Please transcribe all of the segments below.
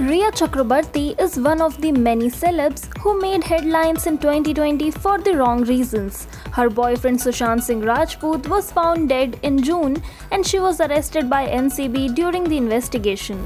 Rhea Chakraborty is one of the many celebs who made headlines in 2020 for the wrong reasons. Her boyfriend Sushant Singh Rajput was found dead in June and she was arrested by NCB during the investigation.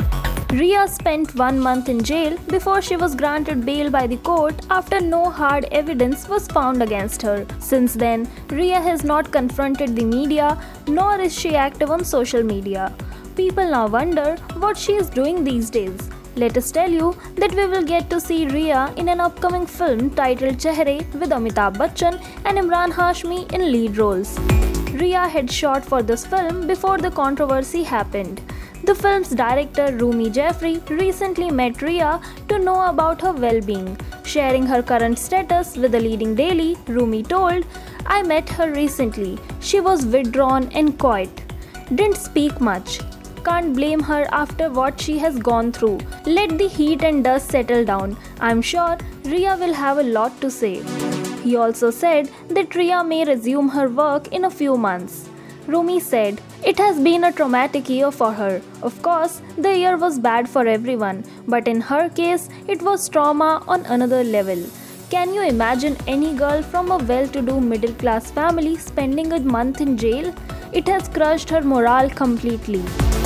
Rhea spent 1 month in jail before she was granted bail by the court after no hard evidence was found against her. Since then, Rhea has not confronted the media, nor is she active on social media. People now wonder what she is doing these days. Let us tell you that we will get to see Rhea in an upcoming film titled Chehre with Amitabh Bachchan and Emraan Hashmi in lead roles. Rhea had shot for this film before the controversy happened. The film's director Rumi Jeffrey recently met Rhea to know about her well-being. Sharing her current status with the leading daily, Rumi told, "I met her recently. She was withdrawn and quiet. Didn't speak much. Can't blame her after what she has gone through. Let the heat and dust settle down. I'm sure Rhea will have a lot to say." He also said that Rhea may resume her work in a few months. Rumi said, "It has been a traumatic year for her. Of course, the year was bad for everyone, but in her case, it was trauma on another level. Can you imagine any girl from a well-to-do middle-class family spending a month in jail? It has crushed her morale completely."